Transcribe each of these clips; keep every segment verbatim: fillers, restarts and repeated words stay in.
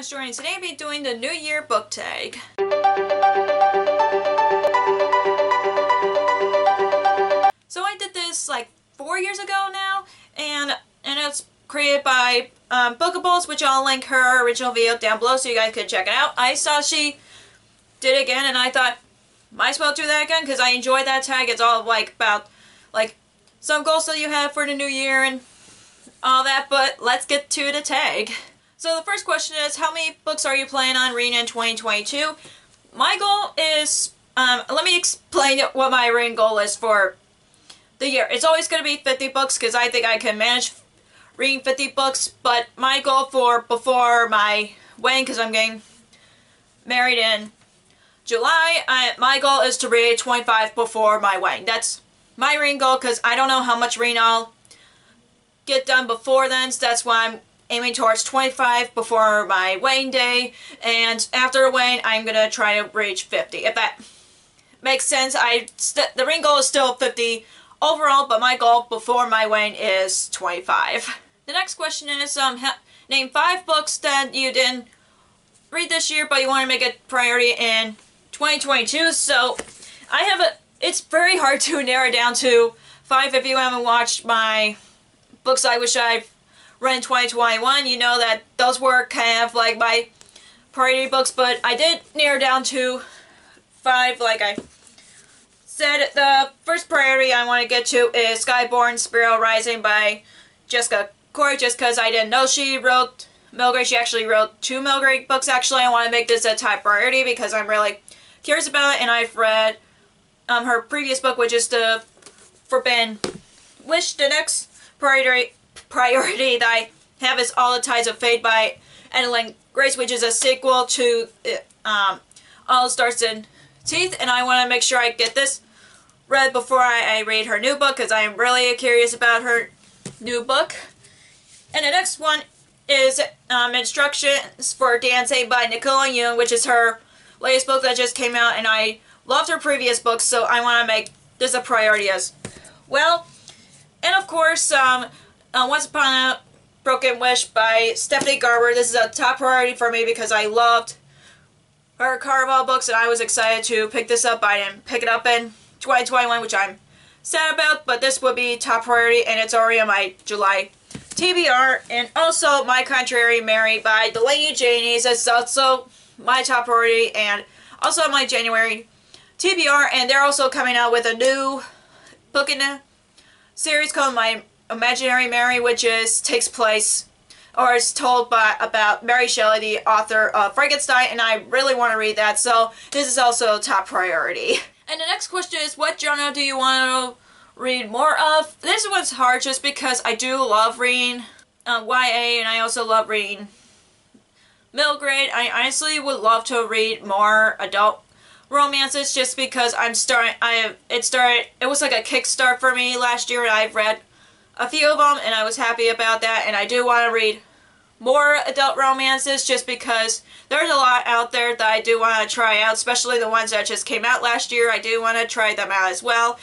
Skyborn Story, and today I'll be doing the New Year book tag. So I did this like four years ago now, and and it's created by um, Bookables, which I'll link her original video down below so you guys could check it out. I saw she did it again, and I thought, might as well do that again because I enjoy that tag. It's all like about like some goals that you have for the new year and all that, but let's get to the tag. So the first question is, how many books are you planning on reading in twenty twenty-two? My goal is, um, let me explain what my reading goal is for the year. It's always going to be fifty books because I think I can manage reading fifty books, but my goal for before my wedding, because I'm getting married in July, I, my goal is to read twenty-five before my wedding. That's my reading goal because I don't know how much reading I'll get done before then, so that's why I'm aiming towards twenty-five before my wedding day, and after the wedding I'm going to try to reach fifty. If that makes sense, I st the reading goal is still fifty overall, but my goal before my wedding is twenty-five. The next question is, um, name five books that you didn't read this year but you want to make a priority in twenty twenty-two. So I have a, it's very hard to narrow down to five. If you haven't watched my books I wish I've read in twenty twenty-one, you know that those were kind of like my priority books, but I did narrow down to five. Like I said, the first priority I want to get to is Skyborn Spiral Rising by Jessica Corey, just because I didn't know she wrote Melgray. She actually wrote two Melgray books actually. I want to make this a top priority because I'm really curious about it, and I've read um, her previous book, which is the Forbidden Wish. The next priority priority that I have is All the Tides of Fate by Adalyn Grace, which is a sequel to um, All Stars and Teeth, and I want to make sure I get this read before I, I read her new book because I am really curious about her new book. And the next one is um, Instructions for Dancing by Nicola Yoon, which is her latest book that just came out, and I loved her previous books, so I want to make this a priority as well. And of course, um, uh, Once Upon a Broken Wish by Stephanie Garber. This is a top priority for me because I loved her Caraval books, and I was excited to pick this up. I didn't pick it up in twenty twenty-one, which I'm sad about, but this would be top priority, and it's already on my July T B R. And also My Contrary Mary by Delaney Janies is also my top priority, and also my January T B R, and they're also coming out with a new book in the series called My Imaginary Mary, which is takes place or is told by about Mary Shelley, the author of Frankenstein, and I really want to read that, so this is also top priority. And the next question is, what genre do you want to read more of? This one's hard just because I do love reading uh, Y A, and I also love reading middle grade. I honestly would love to read more adult romances just because I'm starting, I have, it started, it was like a kickstart for me last year, and I've read a few of them and I was happy about that, and I do want to read more adult romances just because there's a lot out there that I do want to try out, especially the ones that just came out last year. I do want to try them out as well,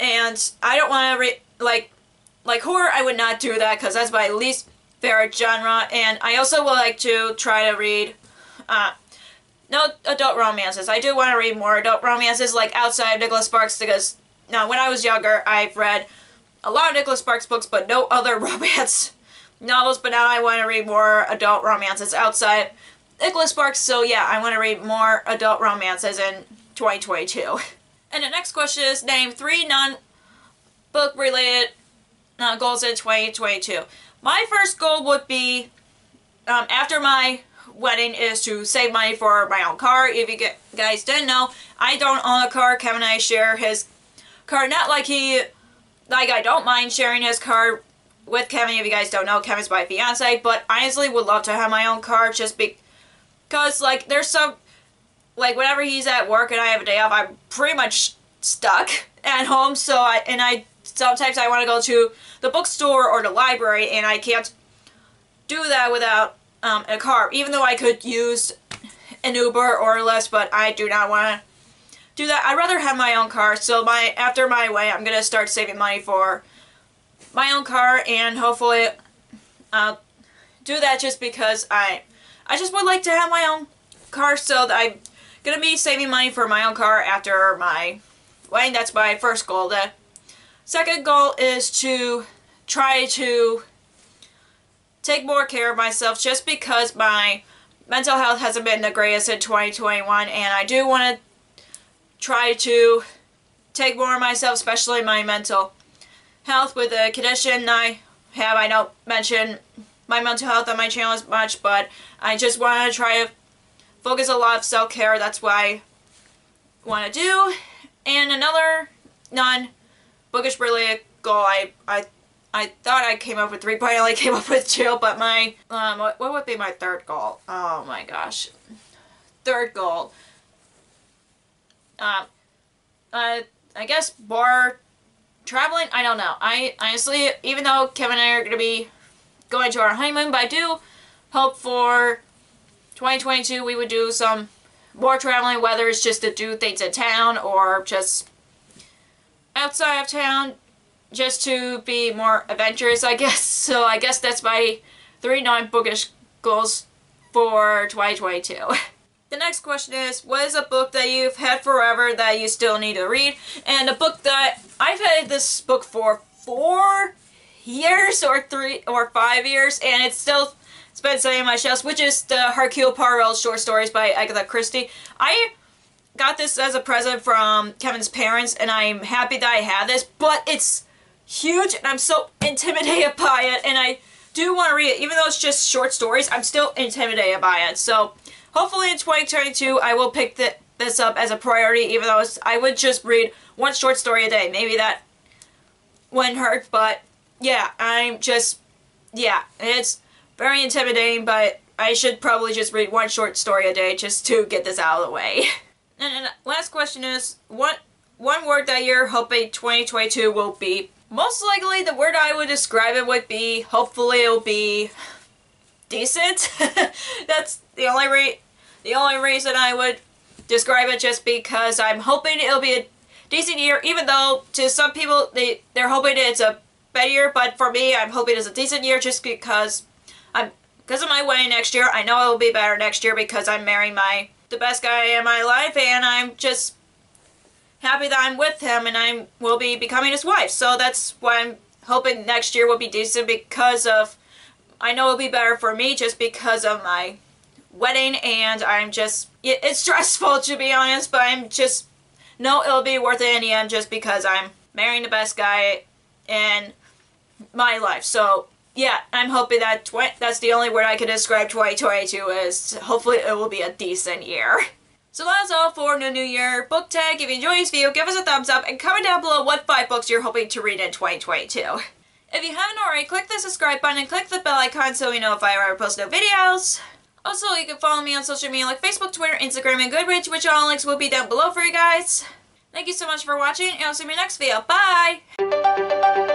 and I don't want to read, like, like horror, I would not do that because that's my least favorite genre, and I also would like to try to read uh, no adult romances. I do want to read more adult romances, like outside of Nicholas Sparks, because now when I was younger I've read a lot of Nicholas Sparks books but no other romance novels, but now I want to read more adult romances outside Nicholas Sparks, so yeah, I want to read more adult romances in twenty twenty-two. And the next question is, name three non-book related uh, goals in twenty twenty-two. My first goal would be, um, after my wedding, is to save money for my own car. If you get, guys didn't know, I don't own a car. Kevin and I share his car. Not like he, like I don't mind sharing his car with Kevin. If you guys don't know, Kevin's my fiance, but I honestly would love to have my own car just because, like, there's some, like, whenever he's at work and I have a day off, I'm pretty much stuck at home, so I, and I sometimes I want to go to the bookstore or the library, and I can't do that without um, a car, even though I could use an Uber or a Lyft, but I do not want to do that. I'd rather have my own car, so my after my wedding, I'm going to start saving money for my own car, and hopefully I'll do that just because I, I just would like to have my own car, so I'm gonna be saving money for my own car after my wedding. That's my first goal. The second goal is to try to take more care of myself, just because my mental health hasn't been the greatest in twenty twenty-one, and I do want to try to take more of myself, especially my mental health with the condition I have. I don't mention my mental health on my channel as much, but I just want to try to focus a lot of self-care. That's what I want to do. And another non-bookish related goal, I, I I thought I came up with three, but I only came up with two, but my, um, what would be my third goal? Oh my gosh. Third goal. Um, uh, I guess more traveling? I don't know. I honestly, even though Kevin and I are going to be going to our honeymoon, but I do hope for twenty twenty-two we would do some more traveling, whether it's just to do things in town or just outside of town. Just to be more adventurous, I guess. So I guess that's my three non-bookish goals for twenty twenty-two. The next question is, what is a book that you've had forever that you still need to read? And a book that I've had this book for four years or three or five years, and it's still it's been sitting on my shelves, which is the Hercule Poirot short stories by Agatha Christie. I got this as a present from Kevin's parents, and I'm happy that I had this, but it's huge and I'm so intimidated by it, and I do want to read it. Even though it's just short stories, I'm still intimidated by it. So hopefully in twenty twenty-two I will pick th this up as a priority, even though it's, I would just read one short story a day. Maybe that wouldn't hurt, but yeah, I'm just, yeah, it's very intimidating, but I should probably just read one short story a day just to get this out of the way. And, and last question is, what one word that you're hoping twenty twenty-two will be? Most likely the word I would describe it would be, hopefully it'll be decent. That's the only re the only reason I would describe it, just because I'm hoping it'll be a decent year, even though to some people they, they're hoping it's a better year, but for me I'm hoping it's a decent year just because I'm because of my wedding next year. I know it'll be better next year because I'm marrying my the best guy in my life, and I'm just happy that I'm with him, and I will be becoming his wife. So that's why I'm hoping next year will be decent, because of, I know it'll be better for me just because of my wedding, and I'm just, it's stressful to be honest, but I'm just, no, it'll be worth it in the end just because I'm marrying the best guy in my life. So yeah, I'm hoping that, that's the only word I could describe twenty twenty-two is, hopefully it will be a decent year. So that's all for the New Year book tag. If you enjoyed this video, give us a thumbs up and comment down below what five books you're hoping to read in twenty twenty-two. If you haven't already, click the subscribe button and click the bell icon so we know if I ever post new videos. Also, you can follow me on social media like Facebook, Twitter, Instagram, and Goodreads, which all links will be down below for you guys. Thank you so much for watching, and I'll see you in my next video. Bye!